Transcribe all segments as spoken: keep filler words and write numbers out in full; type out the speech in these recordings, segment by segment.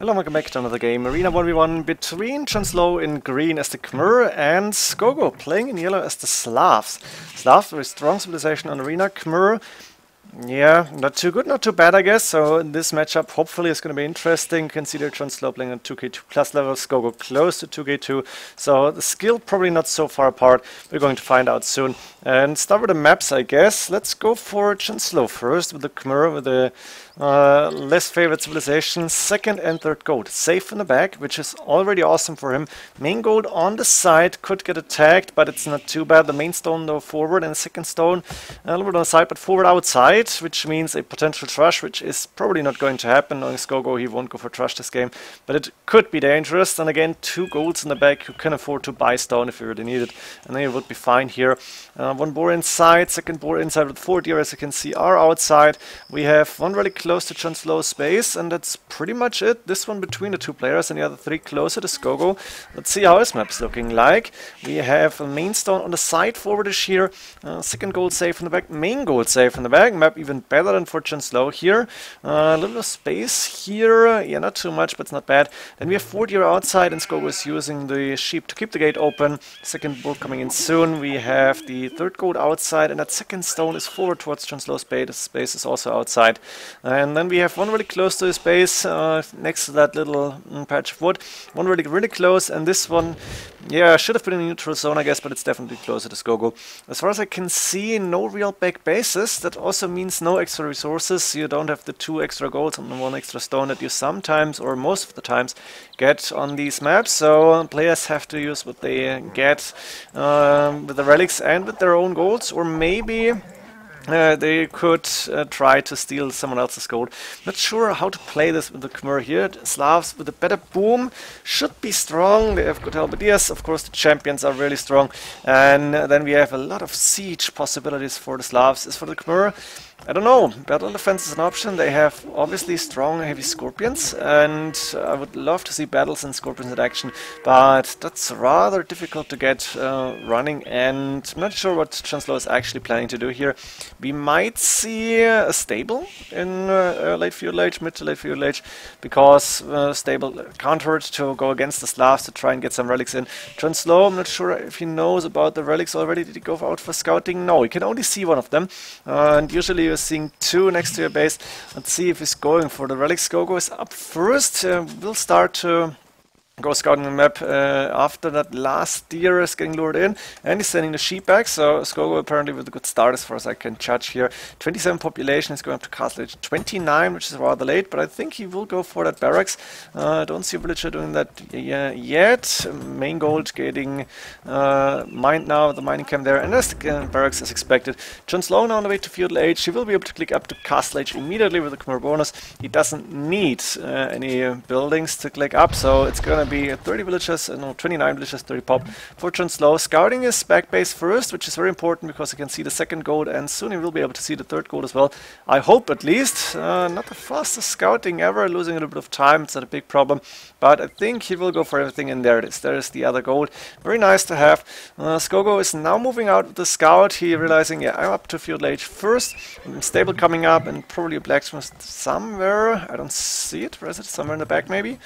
Hello, welcome back to another game. Arena one v one between JonSnow in green as the Khmer and Scogo playing in yellow as the Slavs. Slavs with strong civilization on Arena. Khmer, yeah, not too good, not too bad, I guess. So in this matchup, hopefully, it's going to be interesting. You can see that JonSnow playing on two K two plus level, Scogo close to two K two. So the skill probably not so far apart. We're going to find out soon. And start with the maps, I guess. Let's go for JonSnow first with the Khmer, with the Uh, less favored civilization, second and third gold. Safe in the back, which is already awesome for him. Main gold on the side could get attacked, but it's not too bad. The main stone though forward and the second stone a little bit on the side, but forward outside, which means a potential trash, which is probably not going to happen. Knowing Scogo, he won't go for trash this game, but it could be dangerous. And again, two golds in the back. You can afford to buy stone if you really need it, and then you would be fine here. Uh, one boar inside, second boar inside with four deer, as you can see, are outside. We have one really close close to JonSnow's space, and that's pretty much it. This one between the two players and the other three closer to Scogo. Let's see how his map's looking like. We have a main stone on the side, forwardish here. Uh, second gold safe in the back, main gold safe in the back. Map even better than for JonSnow here. Uh, a little bit of space here. Yeah, not too much, but it's not bad. Then we have four deer outside, and Scogo is using the sheep to keep the gate open. Second bull coming in soon. We have the third gold outside, and that second stone is forward towards JonSnow's space. Space is also outside. Uh, And then we have one really close to his base, uh, next to that little mm, patch of wood. One really, really close, and this one, yeah, should have been in the neutral zone, I guess, but it's definitely closer to Scogo. As far as I can see, no real back bases. That also means no extra resources. You don't have the two extra golds and one extra stone that you sometimes, or most of the times, get on these maps. So players have to use what they get um, with the relics and with their own golds, or maybe Uh, they could uh, try to steal someone else's gold. Not sure how to play this with the Khmer here. Slavs with a better boom should be strong. They have good halberdiers. Of course, the champions are really strong. And then we have a lot of siege possibilities for the Slavs. As for the Khmer, I don't know. Battle defense is an option. They have obviously strong, heavy scorpions, and I would love to see battles and scorpions in action, but that's rather difficult to get uh, running, and I'm not sure what JonSnow is actually planning to do here. We might see a stable in uh, late village, mid to late village, because uh, stable countered to go against the Slavs to try and get some relics in. JonSnow, I'm not sure if he knows about the relics already. Did he go out for scouting? No, he can only see one of them, uh, and usually you're seeing two next to your base. Let's see if he's going for the relics. Scogo is up first. Uh, we'll start to go scouting the map uh, after that last deer is getting lured in, and he's sending the sheep back. So Scogo apparently with a good start as far as I can judge here. twenty-seven population is going up to castle age twenty-nine, which is rather late, but I think he will go for that barracks. I uh, don't see a villager doing that uh, yet. Main gold getting uh, mined now, the mining camp there, and that's the uh, barracks as expected. JonSnow now on the way to feudal age. He will be able to click up to castle age immediately with the Khmer bonus. He doesn't need uh, any uh, buildings to click up, so it's going to be thirty villagers, uh, no, twenty-nine villagers, thirty pop for JonSnow. Scouting his back base first, which is very important because he can see the second gold, and soon he will be able to see the third gold as well. I hope at least. Uh, not the fastest scouting ever, losing a little bit of time, it's not a big problem, but I think he will go for everything, and there it is. There is the other gold. Very nice to have. Uh, Scogo is now moving out with the scout. He realizing, yeah, I'm up to feudal age first. I'm stable coming up, and probably a blacksmith somewhere. I don't see it. Where is it? Somewhere in the back maybe?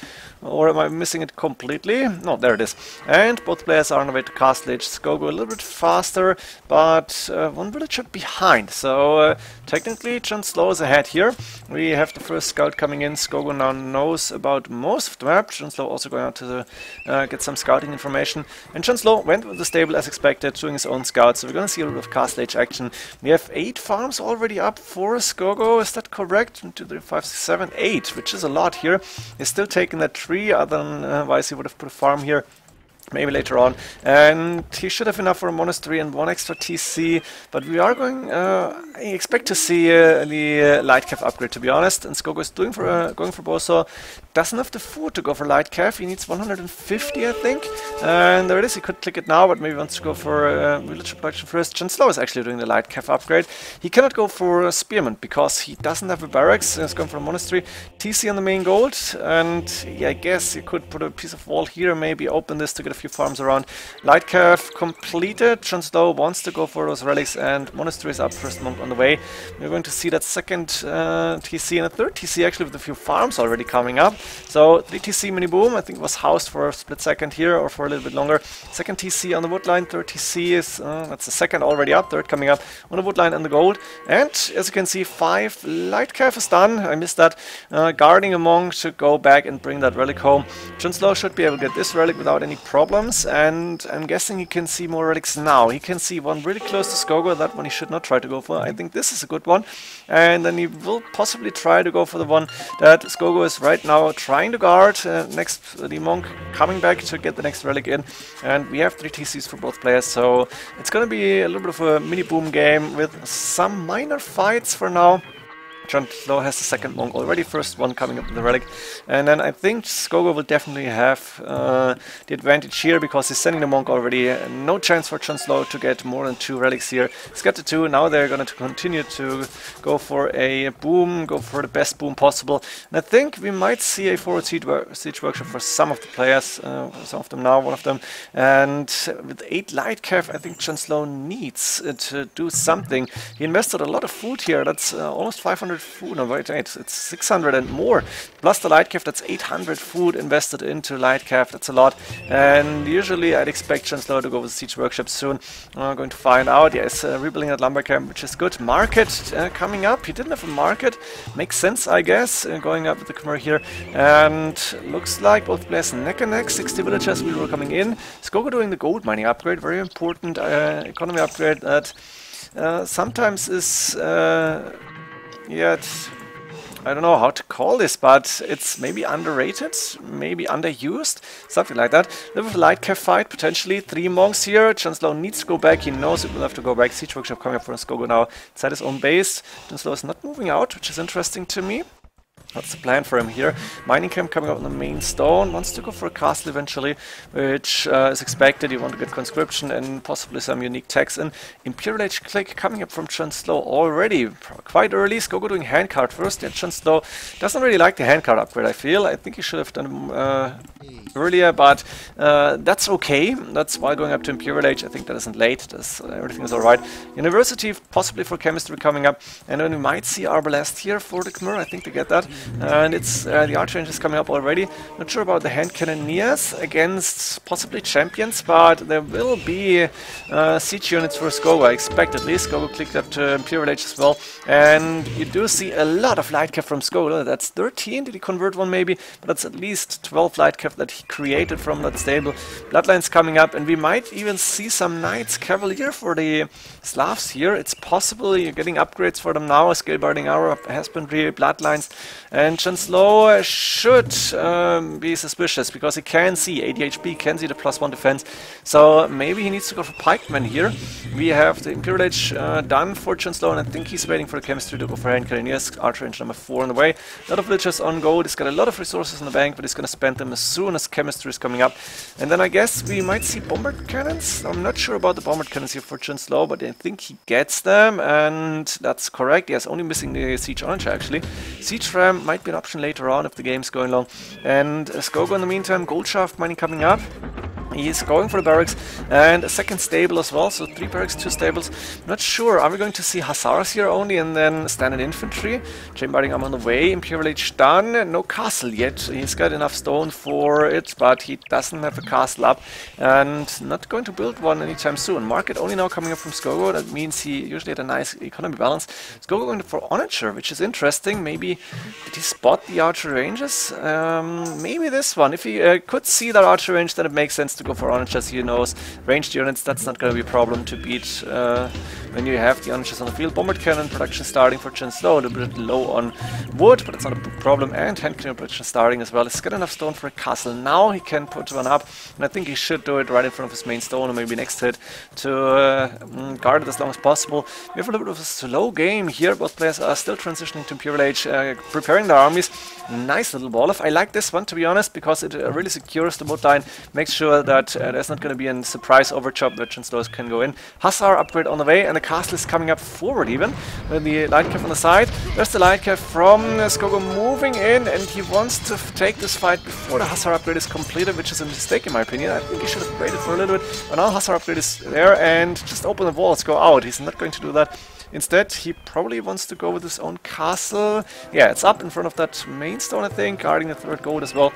Or am I missing it completely? No, there it is. And both players are on the way to castle age. Scogo a little bit faster, but uh, one villager behind. So uh, technically JonSnow is ahead here. We have the first scout coming in. Scogo now knows about most of the map. JonSnow also going out to the, uh, get some scouting information. And JonSnow went with the stable as expected, doing his own scout. So we're going to see a little bit of castle age action. We have eight farms already up for Scogo. Is that correct? One, two, three, five, six, seven, eight, which is a lot here. He's still taking that tree, other than uh, otherwise he would have put a farm here maybe later on, and he should have enough for a monastery and one extra T C, but we are going, uh, I expect to see uh, the uh, light calf upgrade, to be honest, and Scogo is doing for, uh, going for Bosaw. Doesn't have the food to go for light calf, he needs one hundred fifty, I think, and there it is. He could click it now, but maybe wants to go for uh, village production first. JonSnow is actually doing the light calf upgrade. He cannot go for a spearman, because he doesn't have a barracks, he's going for a monastery. T C on the main gold, and yeah, I guess you could put a piece of wall here, maybe open this to get a few farms around. Light curve completed. JonSnow wants to go for those relics, and monastery is up, first monk on the way. We're going to see that second uh, T C and a third T C actually with a few farms already coming up. So the T C mini boom, I think, was housed for a split second here or for a little bit longer. Second T C on the wood line, third T C is uh, that's the second already up, third coming up on the wood line and the gold. And as you can see, five light curve is done. I missed that. Uh, guarding a monk should go back and bring that relic home. JonSnow should be able to get this relic without any problems, and I'm guessing he can see more relics now. He can see one really close to Scogo, that one he should not try to go for. I think this is a good one, and then he will possibly try to go for the one that Scogo is right now trying to guard. Uh, next, uh, the monk coming back to get the next relic in, and we have three T Cs for both players, so it's gonna be a little bit of a mini boom game with some minor fights for now. JonSnow has the second monk already, first one coming up with the relic, and then I think Scogo will definitely have uh, the advantage here because he's sending the monk already. No chance for JonSnow to get more than two relics here. He's got the two. Now they're going to continue to go for a boom, go for the best boom possible, and I think we might see a forward siege, wor siege workshop for some of the players, uh, some of them now, one of them, and with eight light curve, I think JonSnow needs uh, to do something. He invested a lot of food here. That's uh, almost five hundred food, no wait, wait, it's six hundred and more, plus the light calf, that's eight hundred food invested into light calf, that's a lot, and usually I'd expect JonSnow to go with siege workshop soon. I'm uh, going to find out. Yes, uh, rebuilding at lumber camp, which is good. Market uh, coming up. He didn't have a market, makes sense I guess, uh, going up with the Khmer here, and looks like both players neck and neck. Sixty villagers we were coming in. Scogo doing the gold mining upgrade, very important uh, economy upgrade that uh, sometimes is uh, yeah, it's, I don't know how to call this, but it's maybe underrated, maybe underused, something like that. Little bit of a light calf fight, potentially. Three monks here. JonSnow needs to go back. He knows it will have to go back. Siege workshop coming up from Scogo now. It's at his own base. JonSnow is not moving out, which is interesting to me. That's the plan for him here. Mining camp coming up on the main stone. Wants to go for a castle eventually, which uh, is expected. You want to get conscription and possibly some unique tags in. Imperial Age click coming up from JonSnow already. Quite early. Scogo doing hand card first. Yeah, JonSnow doesn't really like the hand card upgrade, I feel. I think he should have done uh, earlier, but uh, that's okay. That's why going up to Imperial Age, I think that isn't late. That's, uh, everything is alright. University, possibly for chemistry, coming up. And then we might see Arbalest here for the Khmer. I think they get that. And it's uh, the Archrange is coming up already. Not sure about the hand cannoneers against possibly champions, but there will be uh, siege units for Scogo, I expect at least. Scogo clicked up to Imperial Age as well, and you do see a lot of light cap from Scogo. That's thirteen, did he convert one maybe? But that's at least twelve light cap that he created from that stable. Bloodlines coming up, and we might even see some Knights Cavalier for the Slavs here. It's possible you're getting upgrades for them now. Scale Barding Arrow, Husbandry, Bloodlines. And JonSnow should um, be suspicious because he can see A D H P, can see the plus one defense, so maybe he needs to go for pikemen here. We have the Imperial Age uh, done for JonSnow, and I think he's waiting for the chemistry to go for hand cannoneers. Archer range number four on the way. A lot of villagers on gold. He's got a lot of resources in the bank, but he's gonna spend them as soon as chemistry is coming up. And then I guess we might see bombard cannons. I'm not sure about the bombard cannons here for JonSnow, but I think he gets them, and that's correct. Yes, only missing the siege orange actually. Siege ram might be an option later on if the game's going long. And uh, Scogo in the meantime, gold shaft mining coming up. He is going for the barracks and a second stable as well, so three barracks, two stables. Not sure, are we going to see hussars here only and then standard infantry? Chainbiting arm on the way, Imperial Age done, no castle yet. He's got enough stone for it, but he doesn't have a castle up and not going to build one anytime soon. Market only now coming up from Scogo, that means he usually had a nice economy balance. Scogo going for onager, which is interesting. Maybe did he spot the archer ranges? Um, maybe this one. If he uh, could see that archer range, then it makes sense to go for onagers. He knows ranged units, that's not going to be a problem to beat uh, when you have the onagers on the field. Bombard cannon production starting for JonSnow, a little bit low on wood, but it's not a problem, and hand cannon production starting as well. He's got enough stone for a castle now, he can put one up, and I think he should do it right in front of his main stone or maybe next to it to uh, guard it as long as possible. We have a little bit of a slow game here, both players are still transitioning to Imperial Age, uh, preparing their armies. Nice little wall off. I like this one to be honest because it uh, really secures the wood line, makes sure that that uh, there's not going to be a surprise overchop that JonSnow can go in. Hussar upgrade on the way, and the castle is coming up forward even. With the light cap on the side. There's the light cap from uh, Scogo moving in, and he wants to take this fight before the Hussar upgrade is completed, which is a mistake in my opinion. I think he should have waited for a little bit, but now Hussar upgrade is there, and just open the walls, go out. He's not going to do that. Instead, he probably wants to go with his own castle. Yeah, it's up in front of that main stone, I think, guarding the third gold as well.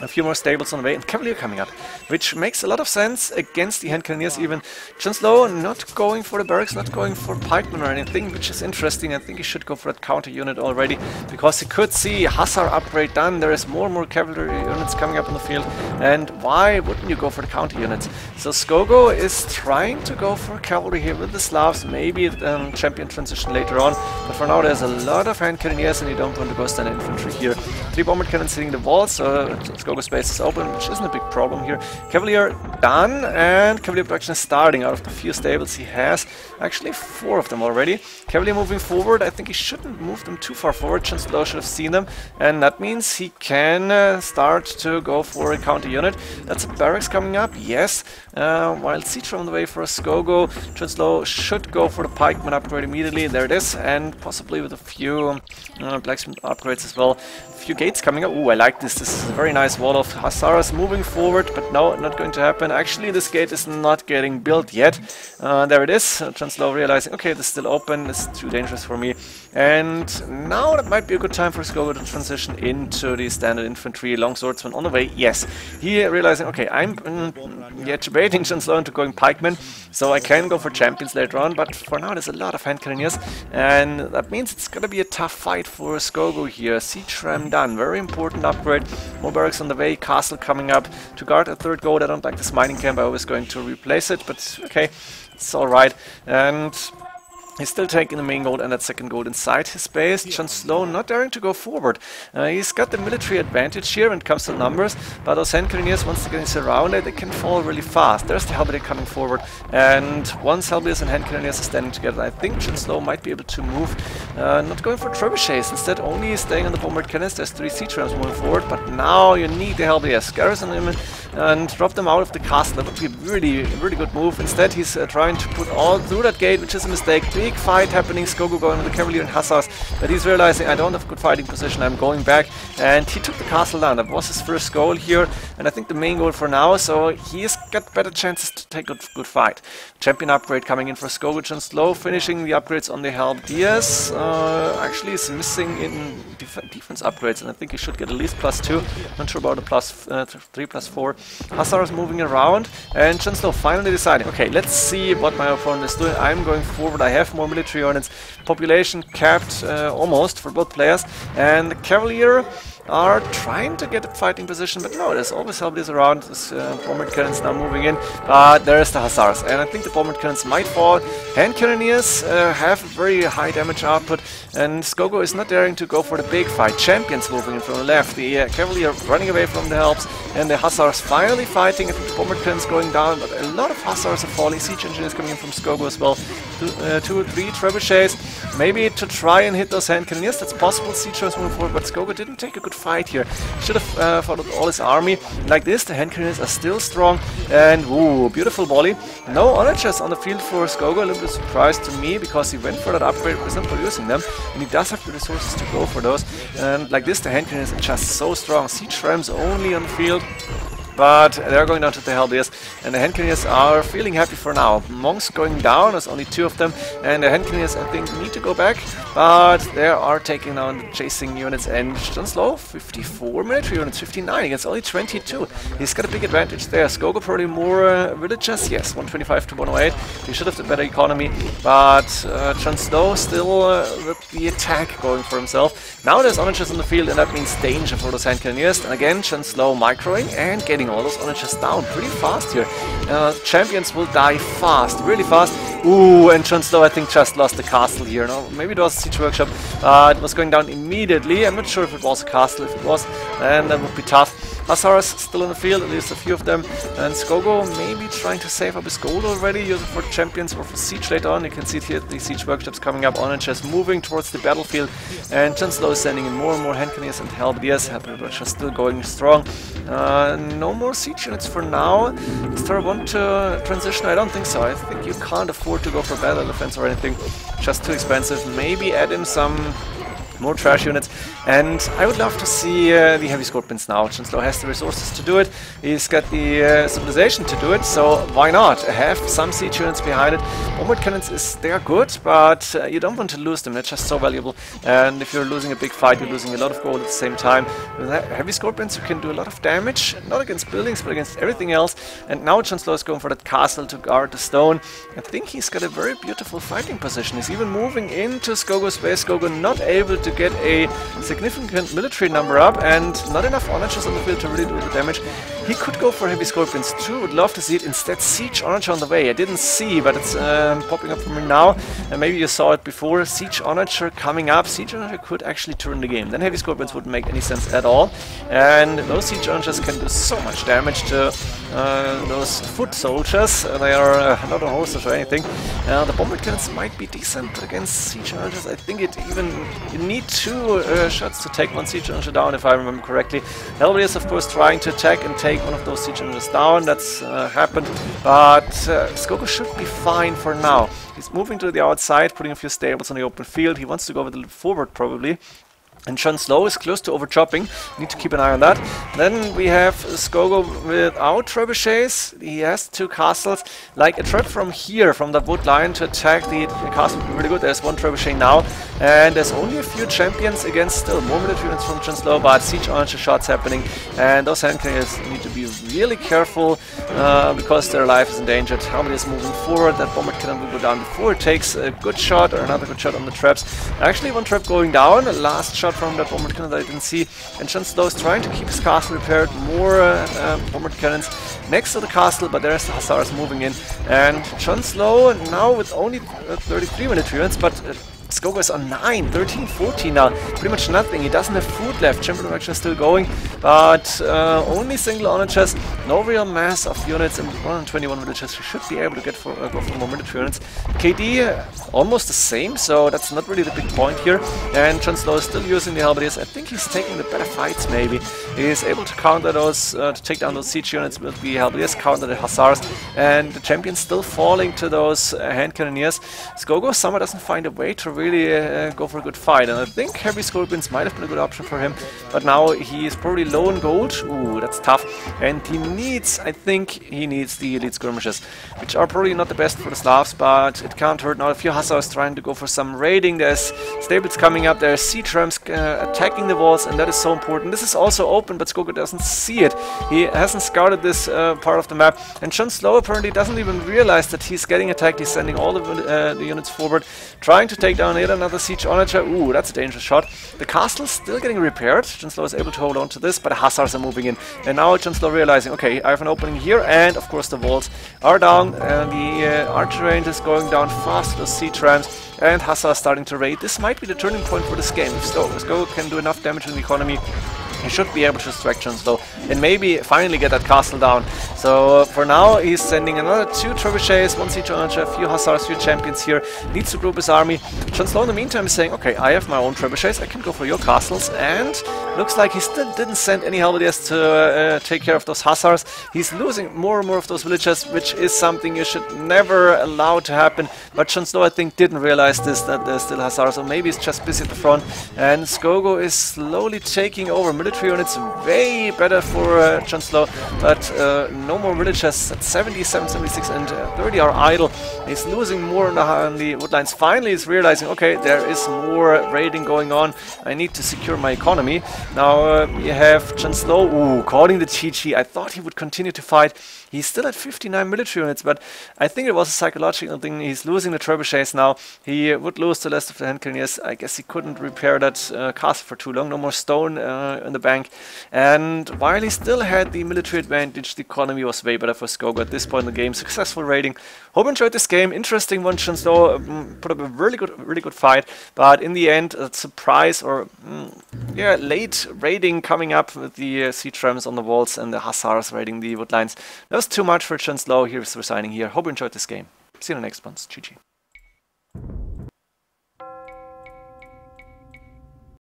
A few more stables on the way, and Cavalier coming up, which makes a lot of sense against the hand cannoniers even. JonSnow not going for the barracks, not going for pikemen or anything, which is interesting. I think he should go for that counter unit already, because he could see Hussar upgrade done. There is more and more cavalry units coming up on the field, and why wouldn't you go for the counter units? So Scogo is trying to go for cavalry here with the Slavs, maybe the um, champion transition later on, but for now there's a lot of hand cannoniers, and you don't want to go standard infantry here. Three bomber cannons hitting the walls, so it's Scogo space is open, which isn't a big problem here. Cavalier done, and Cavalier production is starting out of the few stables he has. Actually, four of them already. Cavalier moving forward. I think he shouldn't move them too far forward. JonSnow should have seen them, and that means he can uh, start to go for a counter unit. That's a barracks coming up, yes. Uh, while siege on the way for Scogo, JonSnow should go for the pikeman upgrade immediately. There it is, and possibly with a few uh, blacksmith upgrades as well. A few gates coming up. Ooh, I like this. This is a very nice wall of Hussars moving forward, but no, not going to happen. Actually, this gate is not getting built yet. Uh, there it is. Uh, JonSnow realizing, okay, this is still open, this is too dangerous for me. And now that might be a good time for Scogo to transition into the standard infantry. Longswordsman on the way, yes. He realizing, okay, I'm mm, yeah, debating JonSnow into going pikemen, so I can go for champions later on, but for now there's a lot of hand cannoniers, and that means it's gonna be a tough fight for Scogo here. Siege ram done, very important upgrade. More barracks on the way, castle coming up to guard a third gold. I don't like this mining camp, I was going to replace it, but okay, it's alright. And he's still taking the main gold and that second gold inside his base. JonSnow not daring to go forward. Uh, he's got the military advantage here when it comes to numbers, but those hand cannoniers, once they're getting surrounded, they can fall really fast. There's the halberdier coming forward, and once halberdiers and hand cannoniers are standing together, I think JonSnow might be able to move. Uh, not going for trebuchets, instead only staying on the bombardier cannons. There's three siege rams moving forward, but now you need the halberdiers. Garrison him and drop them out of the castle. That would be a really, really good move. Instead, he's uh, trying to put all through that gate, which is a mistake. Big fight happening, Scogo going with the Cavalier and Hussars, but he's realizing I don't have a good fighting position, I'm going back, and he took the castle down. That was his first goal here, and I think the main goal for now, so he's got better chances to take a good, good fight. Champion upgrade coming in for Scogo. JonSnow finishing the upgrades on the halberdiers. Uh, actually he's missing in def defense upgrades, and I think he should get at least plus two, not sure about a plus uh, three, plus four. Hussars moving around, and JonSnow finally deciding, okay, let's see what my opponent is doing. I'm going forward, I have more military units, population capped uh, almost for both players, and the Cavalier are trying to get a fighting position, but no, there's always halberdiers around. This uh, bombard cannons now moving in, but there's the Hussars, and I think the bombard cannons might fall. Hand cannoniers uh, have very high damage output, and Scogo is not daring to go for the big fight. Champions moving in from the left, the uh, Cavalier running away from the helps, and the Hussars finally fighting. I think the bombard cannons going down, but a lot of Hussars are falling. Siege engineers coming in from Scogo as well. Two, uh, two or three trebuchets, maybe to try and hit those hand cannoniers. That's possible. Siege rams moving forward, but Scogo didn't take a good fight here. Should have uh, fought with all his army. Like this, the hand cannons are still strong, and ooh, beautiful volley. No onagers on the field for Scogo, a little bit surprised to me, because he went for that upgrade, but he's not producing them, and he does have the resources to go for those. And like this, the hand cannons are just so strong. Siege rams only on the field, but they're going down to the halberdiers, and the hand cannoniers are feeling happy for now. Monks going down, there's only two of them, and the hand cannoniers, I think, need to go back, but they are taking down the chasing units, and JonSnow, fifty-four military units, fifty-nine against only twenty-two. He's got a big advantage there. Scogo probably more uh, villagers, yes, one twenty-five to one oh eight. He should have the better economy, but uh, JonSnow still uh, with the attack going for himself. Now there's onagers in the field, and that means danger for those hand cannoniers, and again, JonSnow microing and getting all those onagers down pretty fast here. Uh, champions will die fast, really fast. Ooh, and JonSnow, I think, just lost the castle here. No, maybe it was a siege workshop. Uh, it was going down immediately. I'm not sure if it was a castle. If it was, then that would be tough. Lazarus still in the field, at least a few of them. And Scogo maybe trying to save up his gold already, using for champions or for siege later on. You can see it here, the siege workshops coming up. Orange has moving towards the battlefield, and JonSnow is sending in more and more hand cannons and halberdiers. Halberdiers are still going strong. Uh, no more siege units for now. Does Terra want to transition? I don't think so. I think you can't afford to go for battle defense or anything. Just too expensive. Maybe add in some more trash units, and I would love to see uh, the heavy scorpions now. JonSnow has the resources to do it, he's got the uh, civilization to do it, so why not have some siege units behind it. Bombard cannons is, they are good, but uh, you don't want to lose them, they're just so valuable, and if you're losing a big fight, you're losing a lot of gold at the same time. With heavy scorpions you can do a lot of damage, not against buildings, but against everything else, and now JonSnow is going for that castle to guard the stone. I think he's got a very beautiful fighting position, he's even moving into Scogo's base. Scogo not able to to get a significant military number up, and not enough oranges on the field to really do the damage. He could go for heavy scorpions too, would love to see it. Instead siege orange on the way. I didn't see, but it's um, popping up for me now, and maybe you saw it before. Siege onager coming up. Siege onager could actually turn the game, then heavy scorpions wouldn't make any sense at all, and those siege onagers can do so much damage to uh, those foot soldiers. Uh, they are uh, not a hostage or anything. Uh, the bombard cannons might be decent, but against siege onagers I think it even it needs two uh, shots to take one siege onager down, if I remember correctly. Hellblade is of course trying to attack and take one of those siege onagers down. That's uh, happened, but uh, Scogo should be fine for now. He's moving to the outside, putting a few stables on the open field. He wants to go with a little forward probably. And JonSnow is close to overchopping. Need to keep an eye on that. Then we have Scogo without trebuchets. He has two castles. Like a trap from here, from the wood line to attack the, the castle would be really good. There's one trebuchet now. And there's only a few champions against still more military units from JonSnow, but siege orange shots happening. And those hand cannons need to be really careful uh, because their life is endangered. Helmet is moving forward. That bombard cannon will go down before it takes a good shot or another good shot on the traps. Actually, one trap going down. The last shot from that bombard cannon that I didn't see, and JonSnow is trying to keep his castle repaired, more uh, uh, bombard cannons next to the castle, but there's the hussars moving in, and JonSnow now with only uh, thirty-three military units, but uh, Scogo is on nine, thirteen, fourteen now, pretty much nothing, he doesn't have food left. Champion direction is still going, but uh, only single onagers, no real mass of units, and one hundred twenty-one villages we should be able to get for, uh, go for more military units. K D uh, almost the same, so that's not really the big point here, and JonSnow is still using the halberdiers. I think he's taking the better fights maybe, he's able to counter those, uh, to take down those siege units with the halberdiers, counter the hussars, and the champions still falling to those uh, hand cannoneers. Scogo somehow doesn't find a way to really uh, go for a good fight, and I think heavy scorpions might have been a good option for him, but now he is probably low in gold. Ooh, that's tough, and he needs, I think he needs the elite skirmishes, which are probably not the best for the Slavs, but it can't hurt. Now a few hussars trying to go for some raiding, there's stables coming up, there's siege rams uh, attacking the walls, and that is so important. This is also open, but Scogo doesn't see it, he hasn't scouted this uh, part of the map, and JonSnow apparently doesn't even realize that he's getting attacked. He's sending all of uh, the units forward, trying to take down yet another siege onager. Ooh, that's a dangerous shot. The castle is still getting repaired. JonSnow is able to hold on to this, but the hussars are moving in. And now JonSnow realizing, okay, I have an opening here, and of course the walls are down. Uh, the uh, archer range is going down fast, those siege rams, and hussars are starting to raid. This might be the turning point for this game. If so, Scogo can do enough damage in the economy, he should be able to distract JonSnow and maybe finally get that castle down. So uh, for now he's sending another two trebuchets, one siege onager, a few hussars, a few champions here, needs to group his army. JonSnow in the meantime is saying, okay, I have my own trebuchets, I can go for your castles, and looks like he still didn't send any halberdiers to uh, take care of those hussars. He's losing more and more of those villages, which is something you should never allow to happen, but JonSnow I think didn't realize this, that there's still hussars, or maybe he's just busy at the front, and Scogo is slowly taking over. Military units way better for uh, JonSnow, but uh, no more villagers at seventy-seven, seventy-six, and uh, thirty are idle. He's losing more on the, on the woodlines. Finally, he's realizing, okay, there is more raiding going on. I need to secure my economy. Now uh, we have JonSnow, ooh, calling the G G. I thought he would continue to fight. He's still at fifty-nine military units, but I think it was a psychological thing. He's losing the trebuchets now. He would lose the rest of the hand cannons. I guess he couldn't repair that uh, castle for too long. No more stone uh, in the the bank. And while he still had the military advantage, the economy was way better for Scogo at this point in the game. Successful raiding. Hope you enjoyed this game. Interesting one. JonSnow um, put up a really good, really good fight, but in the end, a surprise or mm, yeah, late raiding coming up with the uh, siege rams on the walls and the hussars raiding the woodlines. That was too much for JonSnow. He was resigning here. Hope you enjoyed this game. See you in the next ones. G G.